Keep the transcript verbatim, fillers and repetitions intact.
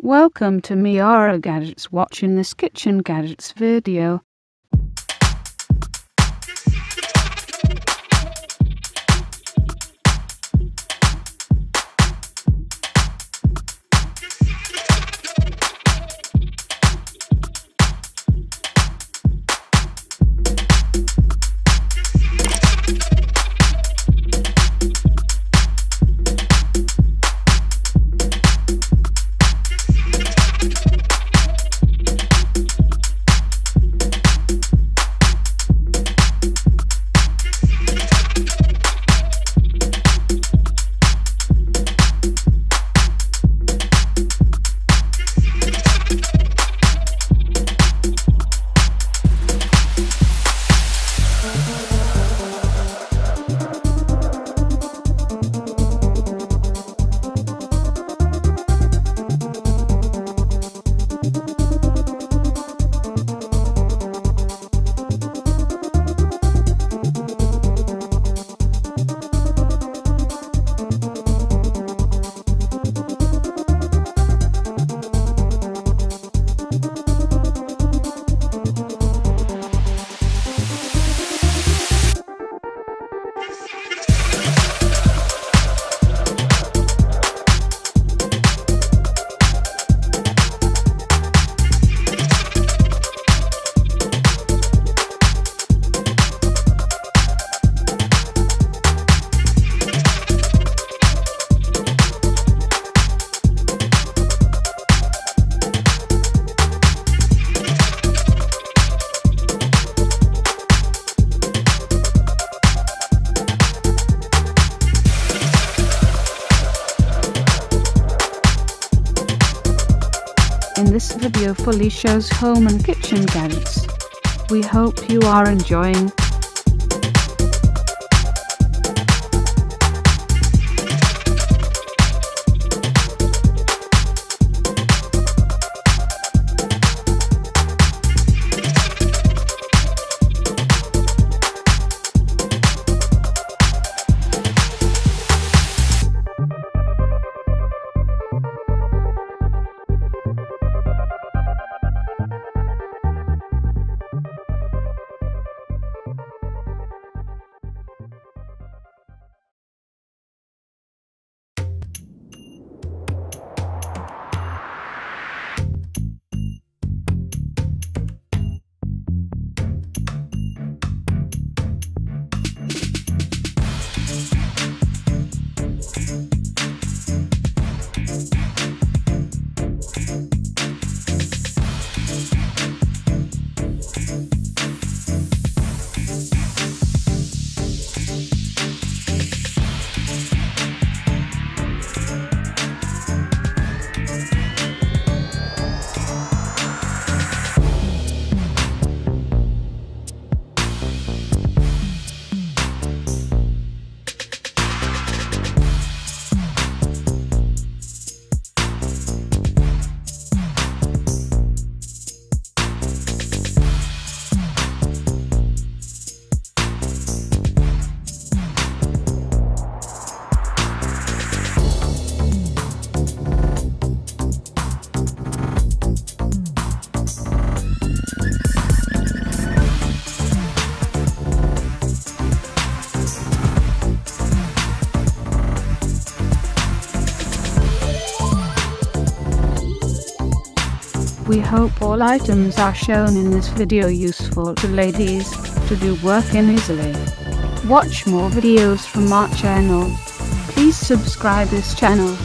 Welcome to Miara Gadgets, watching this kitchen gadgets video. This video fully shows home and kitchen gadgets. We hope you are enjoying. We hope all items are shown in this video useful to ladies to do work in easily. Watch more videos from our channel. Please subscribe this channel.